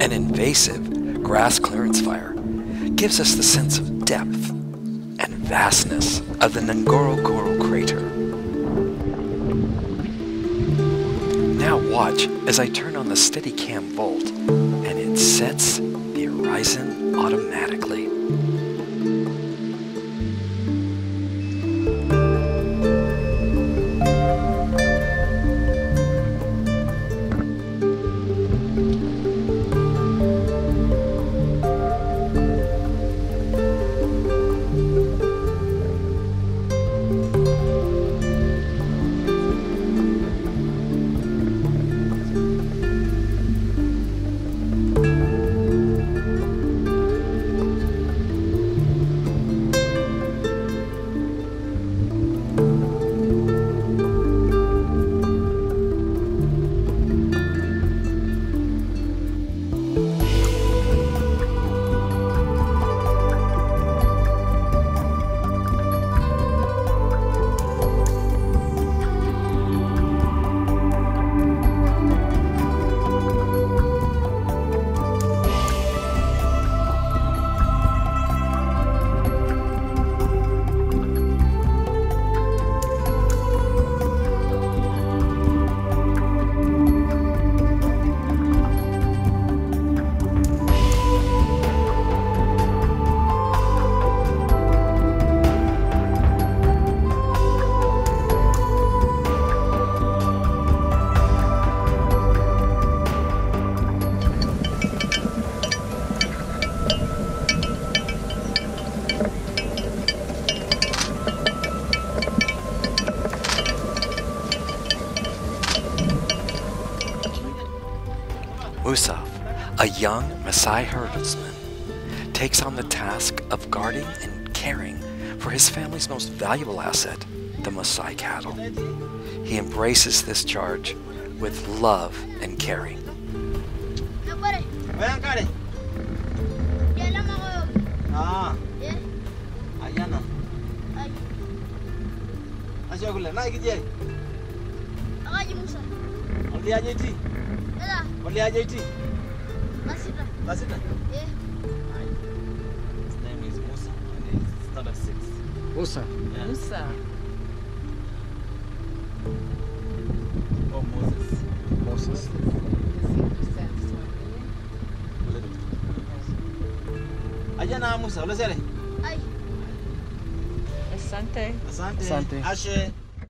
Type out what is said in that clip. An invasive grass clearance fire gives us the sense of depth and vastness of the Ngorongoro Crater. Now watch as I turn on the Steadicam VOLT and it sets the horizon automatically. A young Maasai herdsman takes on the task of guarding and caring for his family's most valuable asset, the Maasai cattle. He embraces this charge with love and caring. That's it? Yeah. His name is Musa, and he's standard 6. Musa? Yeah. Musa. Oh, Moses. Moses. A little bit. Ajana Musa, let's hear it. Asante. Asante. Ashe.